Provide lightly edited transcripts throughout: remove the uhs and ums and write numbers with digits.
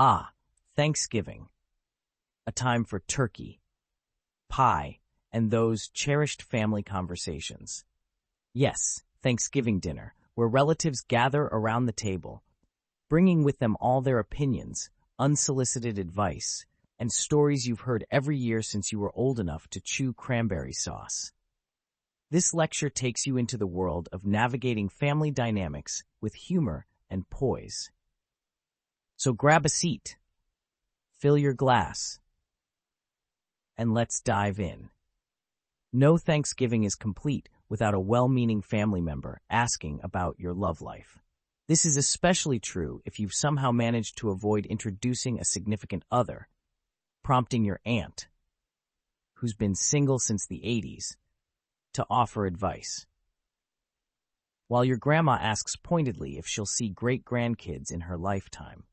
Ah, Thanksgiving, a time for turkey, pie, and those cherished family conversations. Yes, Thanksgiving dinner, where relatives gather around the table, bringing with them all their opinions, unsolicited advice, and stories you've heard every year since you were old enough to chew cranberry sauce. This lecture takes you into the world of navigating family dynamics with humor and poise. So grab a seat, fill your glass, and let's dive in. No Thanksgiving is complete without a well-meaning family member asking about your love life. This is especially true if you've somehow managed to avoid introducing a significant other, prompting your aunt, who's been single since the 80s, to offer advice, while your grandma asks pointedly if she'll see great-grandkids in her lifetime.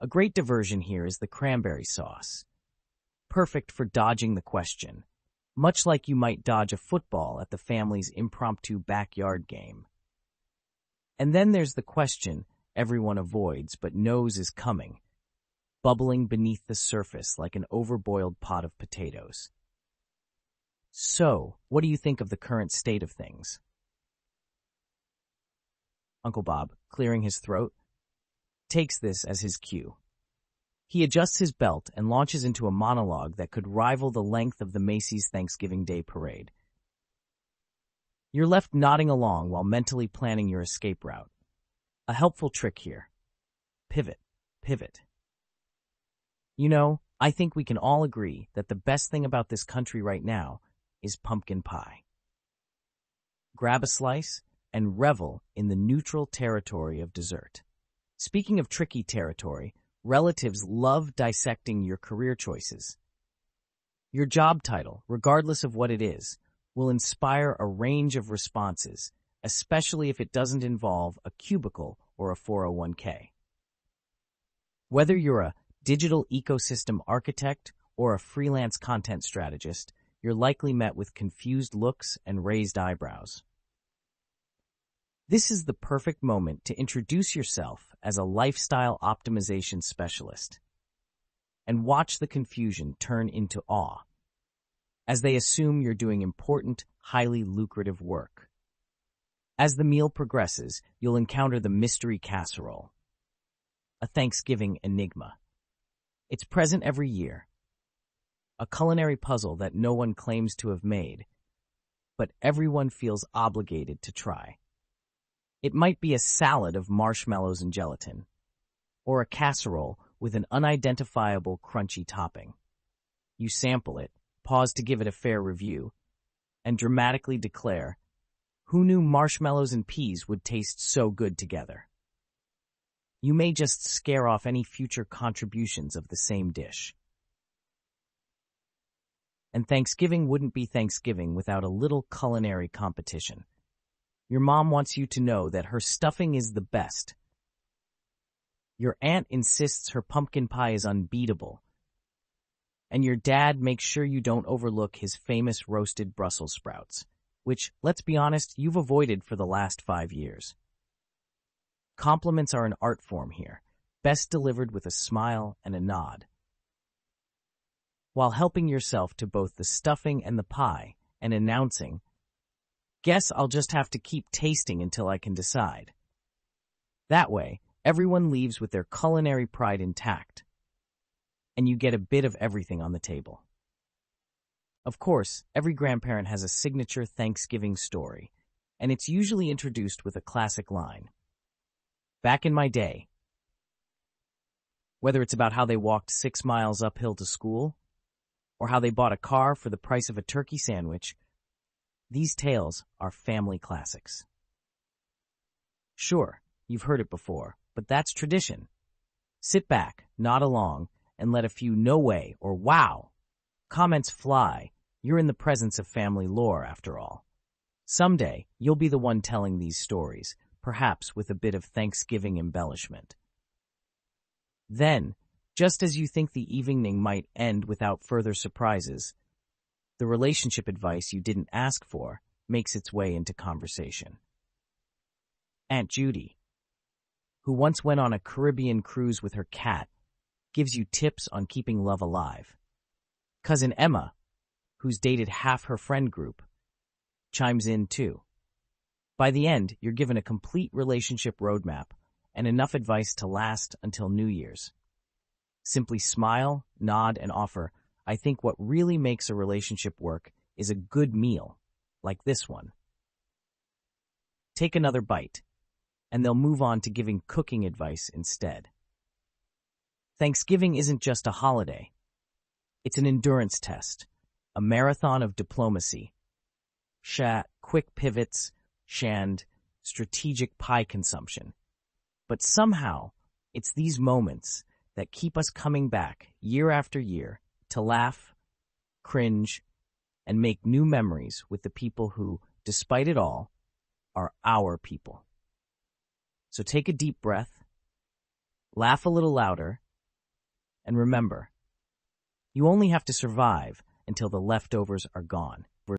A great diversion here is the cranberry sauce, perfect for dodging the question, much like you might dodge a football at the family's impromptu backyard game. And then there's the question everyone avoids but knows is coming, bubbling beneath the surface like an overboiled pot of potatoes. So, what do you think of the current state of things? Uncle Bob, clearing his throat, takes this as his cue. He adjusts his belt and launches into a monologue that could rival the length of the Macy's Thanksgiving Day Parade. You're left nodding along while mentally planning your escape route. A helpful trick here. Pivot. Pivot. You know, I think we can all agree that the best thing about this country right now is pumpkin pie. Grab a slice and revel in the neutral territory of dessert. Speaking of tricky territory, relatives love dissecting your career choices. Your job title, regardless of what it is, will inspire a range of responses, especially if it doesn't involve a cubicle or a 401k. Whether you're a digital ecosystem architect or a freelance content strategist, you're likely met with confused looks and raised eyebrows. This is the perfect moment to introduce yourself as a lifestyle optimization specialist and watch the confusion turn into awe as they assume you're doing important, highly lucrative work. As the meal progresses, you'll encounter the mystery casserole, a Thanksgiving enigma. It's present every year, a culinary puzzle that no one claims to have made, but everyone feels obligated to try. It might be a salad of marshmallows and gelatin, or a casserole with an unidentifiable crunchy topping. You sample it, pause to give it a fair review, and dramatically declare, "Who knew marshmallows and peas would taste so good together?" You may just scare off any future contributions of the same dish. And Thanksgiving wouldn't be Thanksgiving without a little culinary competition. Your mom wants you to know that her stuffing is the best. Your aunt insists her pumpkin pie is unbeatable. And your dad makes sure you don't overlook his famous roasted Brussels sprouts, which, let's be honest, you've avoided for the last 5 years. Compliments are an art form here, best delivered with a smile and a nod, while helping yourself to both the stuffing and the pie and announcing, "Guess I'll just have to keep tasting until I can decide." That way, everyone leaves with their culinary pride intact, and you get a bit of everything on the table. Of course, every grandparent has a signature Thanksgiving story, and it's usually introduced with a classic line. "Back in my day," whether it's about how they walked 6 miles uphill to school or how they bought a car for the price of a turkey sandwich, these tales are family classics. Sure, you've heard it before, but that's tradition. Sit back, nod along, and let a few "no way" or "wow" comments fly. You're in the presence of family lore, after all. Someday, you'll be the one telling these stories, perhaps with a bit of Thanksgiving embellishment. Then, just as you think the evening might end without further surprises, the relationship advice you didn't ask for makes its way into conversation. "Aunt Judy, who once went on a Caribbean cruise with her cat, gives you tips on keeping love alive. Cousin Emma, who's dated half her friend group, chimes in too. By the end, you're given a complete relationship roadmap and enough advice to last until New Year's. Simply smile, nod, and offer. I think what really makes a relationship work is a good meal, like this one. Take another bite, and they'll move on to giving cooking advice instead. Thanksgiving isn't just a holiday. It's an endurance test, a marathon of diplomacy. Quick pivots, and strategic pie consumption. But somehow, it's these moments that keep us coming back year after year to laugh, cringe, and make new memories with the people who, despite it all, are our people. So take a deep breath, laugh a little louder, and remember, you only have to survive until the leftovers are gone.